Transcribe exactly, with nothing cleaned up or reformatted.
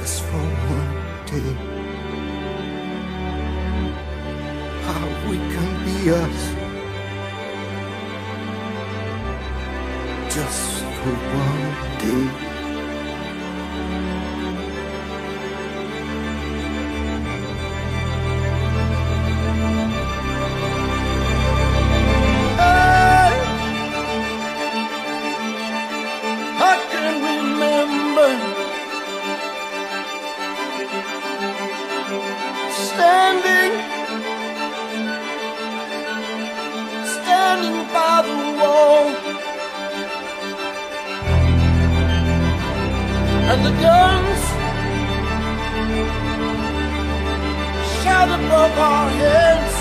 just for one day, how we can be us, just for one day. Standing, standing by the wall, and the guns shot above our heads.